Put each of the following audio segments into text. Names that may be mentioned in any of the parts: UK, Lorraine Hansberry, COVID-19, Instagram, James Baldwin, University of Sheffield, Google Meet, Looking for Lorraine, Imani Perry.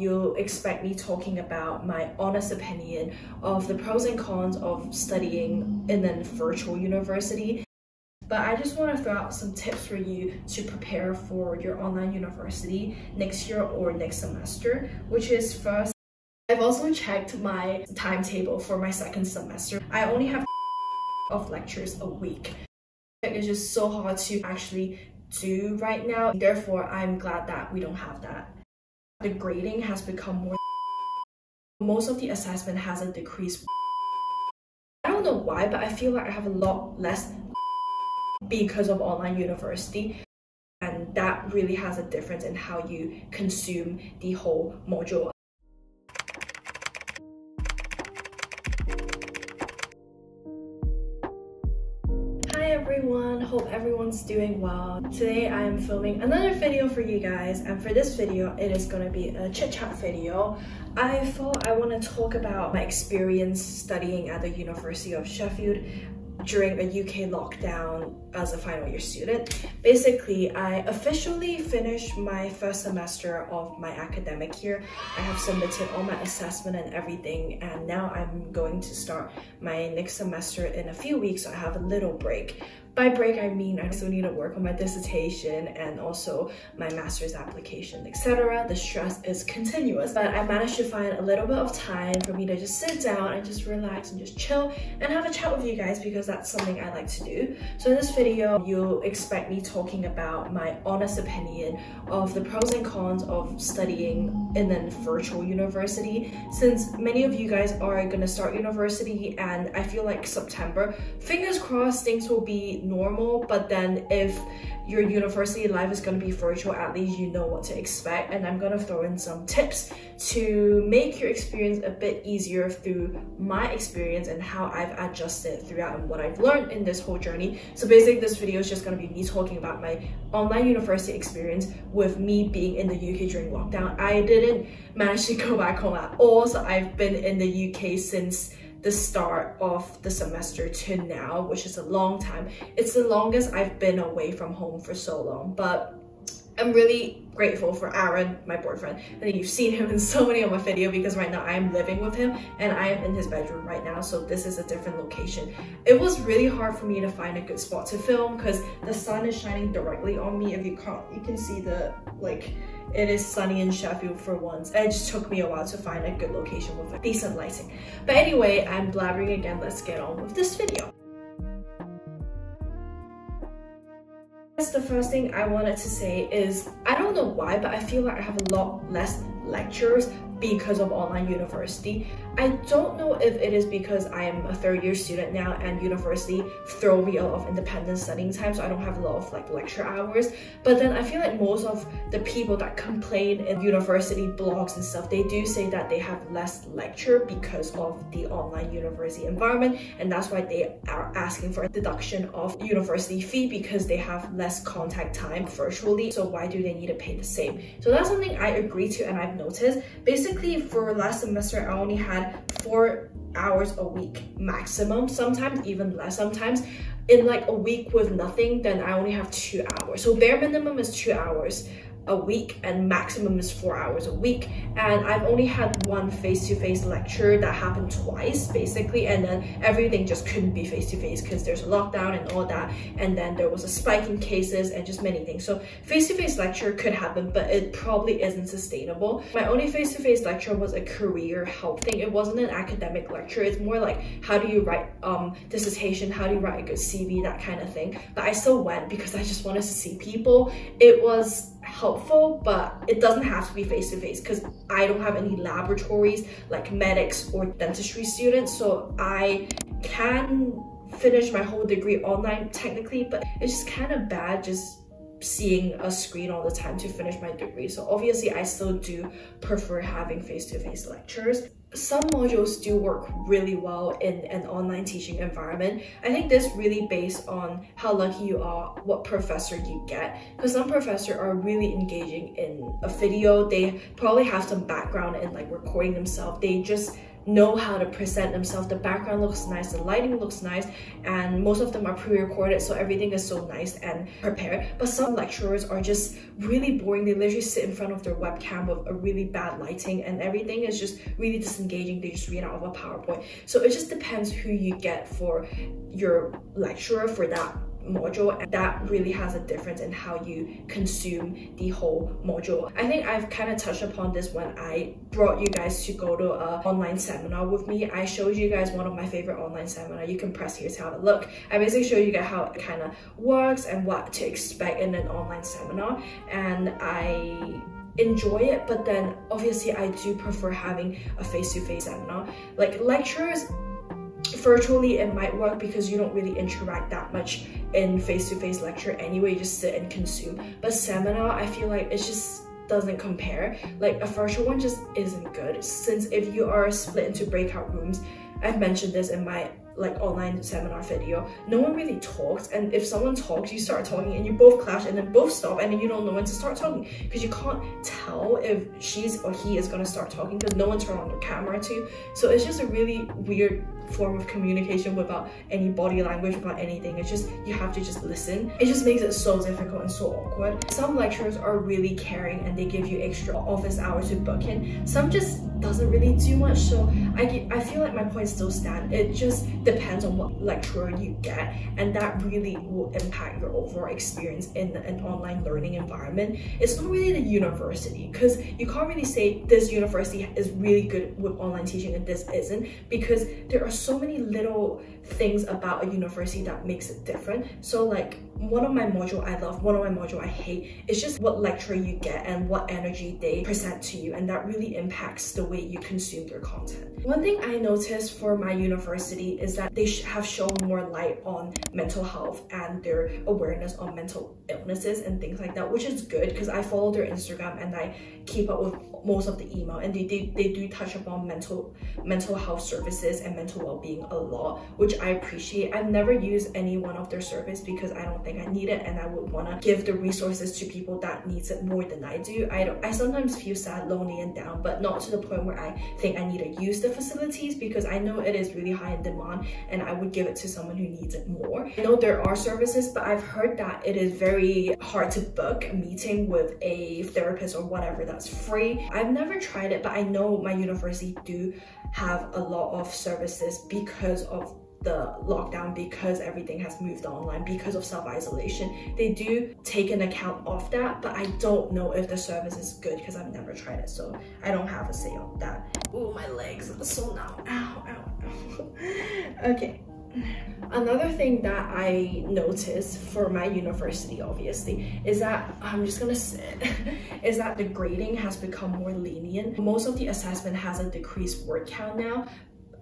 you'll expect me talking about my honest opinion of the pros and cons of studying in a virtual university. But I just want to throw out some tips for you to prepare for your online university next year or next semester, which is first, I've also checked my timetable for my second semester. I only have of lectures a week. It's just so hard to actually do right now. Therefore, I'm glad that we don't have that. The grading has become more. Most of the assessment hasn't decreased. I don't know why, but I feel like I have a lot less because of online university, and that really has a difference in how you consume the whole module. Hi everyone, hope everyone's doing well. Today I am filming another video for you guys, and for this video it is going to be a chit chat video. I thought I want to talk about my experience studying at the University of Sheffield during a UK lockdown as a final year student. Basically, I officially finished my first semester of my academic year. I have submitted all my assessment and everything, and now I'm going to start my next semester in a few weeks, so I have a little break. By break, I mean I still need to work on my dissertation and also my master's application, etc. The stress is continuous, but I managed to find a little bit of time for me to just sit down and just relax and just chill and have a chat with you guys, because that's something I like to do. So in this video, you'll expect me talking about my honest opinion of the pros and cons of studying in a virtual university, since many of you guys are going to start university, and I feel like September, fingers crossed, things will be normal. But then if your university life is going to be virtual, at least you know what to expect, and I'm going to throw in some tips to make your experience a bit easier through my experience and how I've adjusted throughout and what I've learned in this whole journey. So basically this video is just going to be me talking about my online university experience with me being in the UK during lockdown. I didn't manage to go back home at all, so I've been in the UK since the start of the semester to now, which is a long time. It's the longest I've been away from home for so long, but I'm really grateful for Aaron, my boyfriend. I think you've seen him in so many of my videos, because right now I'm living with him and I am in his bedroom right now, so this is a different location. It was really hard for me to find a good spot to film because the sun is shining directly on me. If you can't, you can see the, like, it is sunny in Sheffield for once. It just took me a while to find a good location with like decent lighting. But anyway, I'm blabbering again. Let's get on with this video. The first thing I wanted to say is, I don't know why, but I feel like I have a lot less lectures because of online university. I don't know if it is because I am a third year student now and university throw me a lot of independent studying time, so I don't have a lot of like lecture hours. But then I feel like most of the people that complain in university blogs and stuff, they do say that they have less lecture because of the online university environment, and that's why they are asking for a deduction of university fee, because they have less contact time virtually. So why do they need to pay the same? So that's something I agree to, and I've noticed basically for last semester I only had 4 hours a week maximum, sometimes even less. Sometimes in like a week with nothing, then I only have 2 hours. So bare minimum is 2 hours a week and maximum is 4 hours a week, and I've only had one face-to-face lecture that happened twice basically, and then everything just couldn't be face-to-face because there's a lockdown and all that, and then there was a spike in cases and just many things. So face-to-face lecture could happen, but it probably isn't sustainable. My only face-to-face lecture was a career help thing. It wasn't an academic lecture. It's more like how do you write dissertation, how do you write a good CV, that kind of thing. But I still went because I just wanted to see people. It was helpful, but it doesn't have to be face-to-face because I don't have any laboratories like medics or dentistry students, so I can finish my whole degree online technically, but it's just kind of bad just seeing a screen all the time to finish my degree. So obviously I still do prefer having face-to-face lectures. Some modules do work really well in an online teaching environment. I think this really based on how lucky you are, what professor you get, because some professors are really engaging in a video. They probably have some background in like recording themselves. They just know how to present themselves. The background looks nice, the lighting looks nice, and most of them are pre-recorded, so everything is so nice and prepared. But some lecturers are just really boring. They literally sit in front of their webcam with a really bad lighting, and everything is just really disengaging. They just read out of a PowerPoint. So it just depends who you get for your lecturer for that module, and that really has a difference in how you consume the whole module. I think I've kind of touched upon this when I brought you guys to go to an online seminar with me. I showed you guys one of my favorite online seminars. You can press here to how to look. I basically showed you guys how it kind of works and what to expect in an online seminar, and I enjoy it, but then obviously I do prefer having a face-to-face seminar. Like lectures, virtually it might work because you don't really interact that much in face-to-face lecture anyway, you just sit and consume. But seminar, I feel like it just doesn't compare. Like a virtual one just isn't good, since if you are split into breakout rooms, I've mentioned this in my online seminar video, no one really talks, and if someone talks, you start talking and you both clash and then both stop, and then you don't know when to start talking because you can't tell if she's or he is going to start talking because no one turned on their camera too. So it's just a really weird form of communication without any body language, without anything. It's just you have to just listen. It just makes it so difficult and so awkward. Some lecturers are really caring and they give you extra office hours to book in. Some just doesn't really do much. So I feel like my points still stand. It just depends on what lecturer you get, and that really will impact your overall experience in an online learning environment. It's not really the university, because you can't really say this university is really good with online teaching and this isn't, because there are so many little things about a university that makes it different. So like one of my module I love, one of my module I hate. It's just what lecturer you get and what energy they present to you, and that really impacts the way you consume their content. One thing I noticed for my university is that they have shown more light on mental health and their awareness on mental illnesses and things like that, which is good because I follow their Instagram and I keep up with most of the email, and they do touch upon mental health services and mental well-being a lot, which I appreciate. I've never used any one of their services because I don't think I need it, and I would want to give the resources to people that needs it more than I do. I sometimes feel sad, lonely and down, but not to the point where I think I need to use the facilities, because I know it is really high in demand and I would give it to someone who needs it more. I know there are services, but I've heard that it is very hard to book a meeting with a therapist or whatever that's free. I've never tried it, but I know my university do have a lot of services because of the lockdown, because everything has moved online, because of self-isolation. They do take an account of that, but I don't know if the service is good because I've never tried it, so I don't have a say on that. Oh, my legs are so numb. Ow, ow, ow. Okay. Another thing that I noticed for my university, obviously, is that the grading has become more lenient. Most of the assessment has a decreased word count now.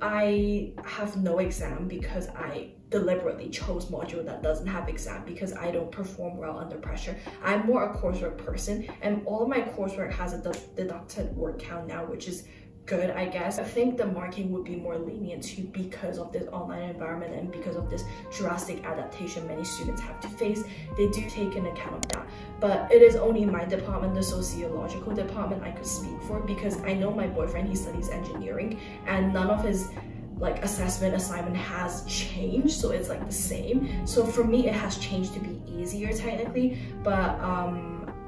I have no exam because I deliberately chose module that doesn't have exam because I don't perform well under pressure. I'm more a coursework person, and all of my coursework has a deducted word count now, which is good, I guess. I think the marking would be more lenient too because of this online environment and because of this drastic adaptation many students have to face. They do take an account of that, but it is only my department, the sociological department, I could speak for, because I know my boyfriend, he studies engineering, and none of his assignment has changed, so it's like the same. So for me, it has changed to be easier technically, but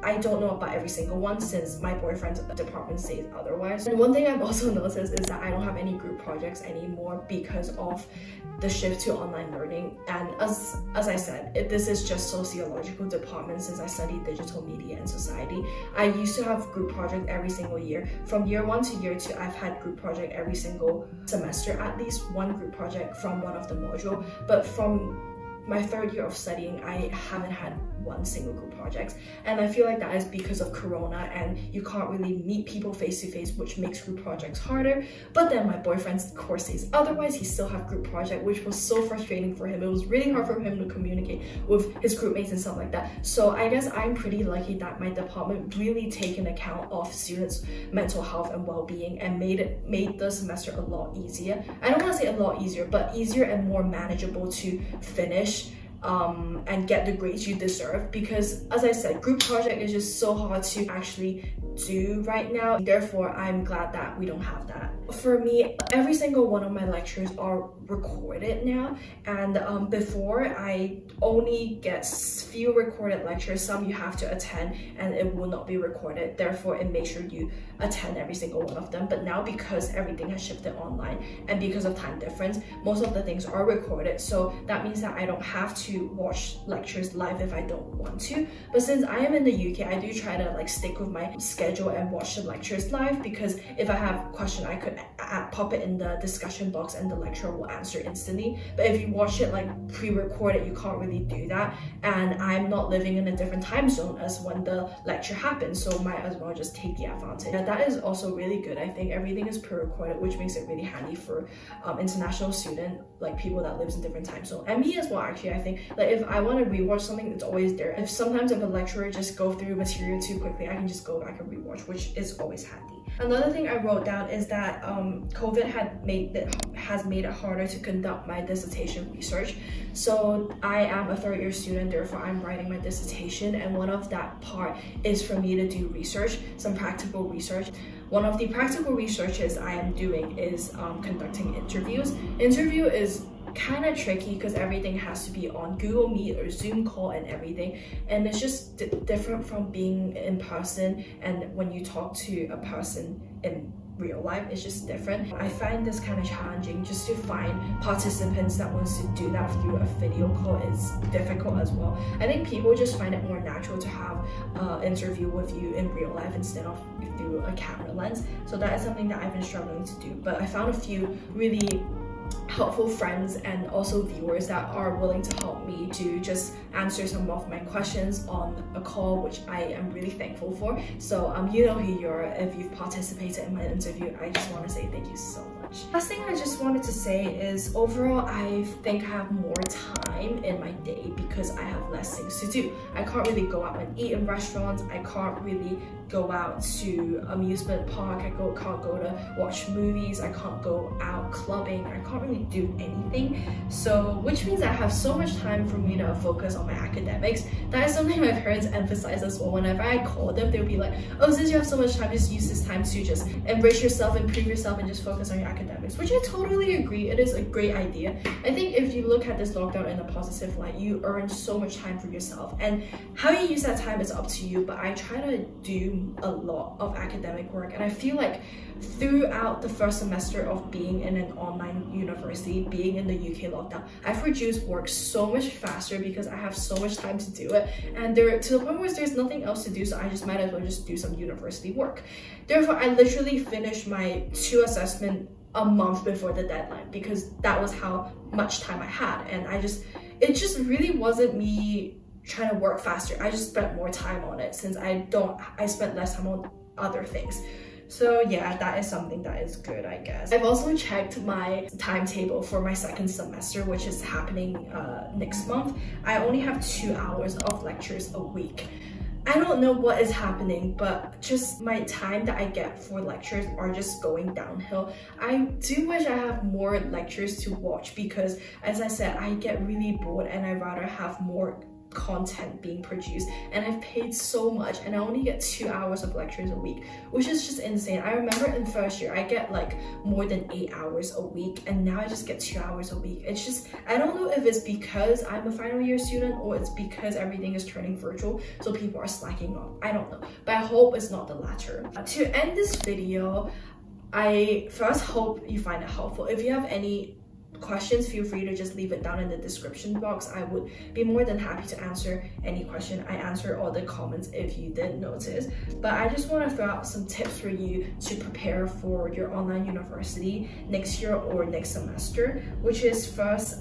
I don't know about every single one since my boyfriend's department says otherwise. And one thing I've also noticed is that I don't have any group projects anymore because of the shift to online learning. And as I said, this is just sociological department since I study digital media and society. I used to have group project every single year. From year one to year two, I've had group project every single semester, at least one group project from one of the module. But from my third year of studying, I haven't had one single group project, and I feel like that is because of Corona and you can't really meet people face to face, which makes group projects harder. But then my boyfriend's course says otherwise, he still have group project, which was so frustrating for him. It was really hard for him to communicate with his group mates and stuff like that. So I guess I'm pretty lucky that my department really take an account of students' mental health and well-being and made the semester a lot easier. I don't want to say a lot easier, but easier and more manageable to finish and get the grades you deserve, because as I said, group project is just so hard to actually do right now. Therefore, I'm glad that we don't have that. for me, every single one of my lectures are recorded now, and before I only get few recorded lectures. Some you have to attend and it will not be recorded, therefore it makes sure you attend every single one of them. But now, because everything has shifted online and because of time difference, most of the things are recorded, so that means that I don't have to watch lectures live if I don't want to. But since I am in the UK, I do try to like stick with my schedule and watch the lectures live, because if I have a question, I could pop it in the discussion box and the lecturer will answer instantly. But if you watch it like pre-recorded, you can't really do that, and I'm not living in a different time zone as when the lecture happens, so might as well just take the advantage. Now, that is also really good. I think everything is pre-recorded, which makes it really handy for international student, like people that lives in different time zone, and me as well. Actually, I think like if I want to rewatch something, it's always there. If sometimes if a lecturer just go through material too quickly, I can just go back and rewatch, which is always handy. Another thing I wrote down is that COVID has made it harder to conduct my dissertation research. So I am a third-year student, therefore I'm writing my dissertation, and one of that part is for me to do research, some practical research. One of the practical researches I am doing is conducting interviews. Interview is kind of tricky because everything has to be on Google Meet or Zoom call and everything, and it's just different from being in person. And when you talk to a person in real life, it's just different. I find this kind of challenging. Just to find participants that wants to do that through a video call is difficult as well. I think people just find it more natural to have an interview with you in real life instead of through a camera lens, so that is something that I've been struggling to do. But I found a few really helpful friends and also viewers that are willing to help me to just answer some of my questions on a call, which I am really thankful for. So you know who you are if you've participated in my interview. I just want to say thank you so much. Last thing I just wanted to say is overall I think I have more time in my day because I have less things to do. I can't really go out and eat in restaurants. I can't really go out to amusement park. I can't go to watch movies. I can't go out clubbing. I can't really do anything, so which means I have so much time for me to focus on my academics. That is something my parents emphasize as well. Whenever I call them, they'll be like, oh, since you have so much time, just use this time to just embrace yourself, improve yourself, and just focus on your academics, which I totally agree. It is a great idea. I think if you look at this lockdown in a positive light, you earn so much time for yourself, and how you use that time is up to you. But I try to do a lot of academic work, and I feel like throughout the first semester of being in an online university, being in the UK lockdown, I've reduced work so much faster because I have so much time to do it, and to the point where there's nothing else to do, so I just might as well just do some university work. Therefore, I literally finished my 2 assessments a month before the deadline because that was how much time I had, and it just really wasn't me trying to work faster. I just spent more time on it since I spent less time on other things. So yeah, that is something that is good, I guess. I've also checked my timetable for my second semester, which is happening next month. I only have 2 hours of lectures a week. I don't know what is happening, but just my time that I get for lectures are just going downhill. I do wish I have more lectures to watch because, as I said, I get really bored and I'd rather have more content being produced, and I've paid so much and I only get 2 hours of lectures a week, which is just insane. I remember in first year I get like more than 8 hours a week, and now I just get 2 hours a week. It's just, I don't know if it's because I'm a final year student or it's because everything is turning virtual so people are slacking off. I don't know, but I hope it's not the latter. To end this video, I first hope you find it helpful. If you have any questions, feel free to just leave it down in the description box. I would be more than happy to answer any question. I answer all the comments if you didn't notice, but I just want to throw out some tips for you to prepare for your online university next year or next semester, which is first,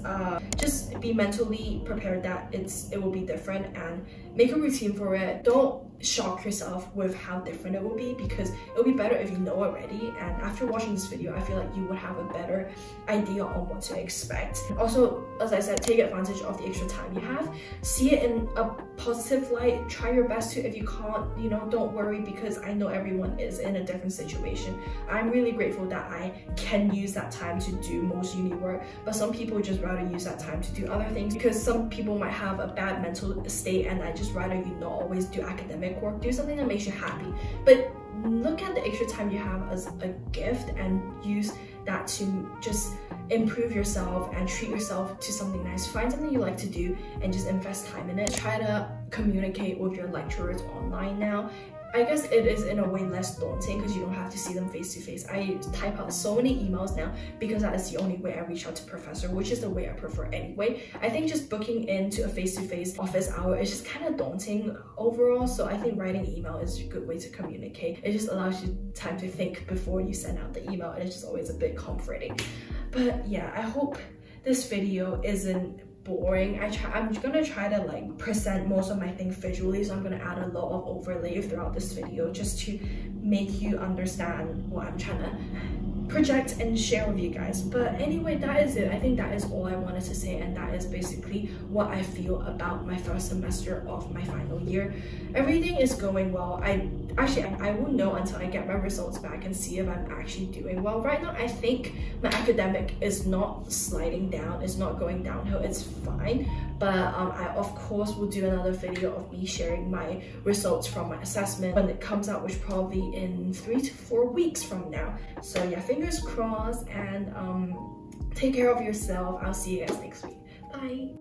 just be mentally prepared that it will be different and make a routine for it. Don't shock yourself with how different it will be, because it'll be better if you know already, and after watching this video I feel like you would have a better idea on what to expect. Also, as I said, take advantage of the extra time you have. See it in a positive light. Try your best to. If you can't, you know, don't worry, because I know everyone is in a different situation. I'm really grateful that I can use that time to do most uni work, but some people just rather use that time to do other things, because some people might have a bad mental state and I just rather you not always do academic work. Do something that makes you happy, but look at the extra time you have as a gift and use that to just improve yourself and treat yourself to something nice. Find something you like to do and just invest time in it. Try to communicate with your lecturers online now. I guess it is in a way less daunting because you don't have to see them face to face. I type out so many emails now because that is the only way I reach out to professor, which is the way I prefer anyway. I think just booking into a face-to-face office hour is just kind of daunting overall. So I think writing email is a good way to communicate. It just allows you time to think before you send out the email, and it's just always a bit comforting. But yeah, I hope this video isn't boring. I'm gonna try to like present most of my thing visually, so I'm gonna add a lot of overlay throughout this video just to make you understand what I'm trying to project and share with you guys. But anyway, that is it. I think that is all I wanted to say, and that is basically what I feel about my first semester of my final year. Everything is going well. I won't know until I get my results back and see if I'm actually doing well. Right now, I think my academic is not sliding down, it's not going downhill, it's fine. But I, of course, will do another video of me sharing my results from my assessment when it comes out, which probably in 3 to 4 weeks from now. So yeah, fingers crossed, and take care of yourself. I'll see you guys next week. Bye.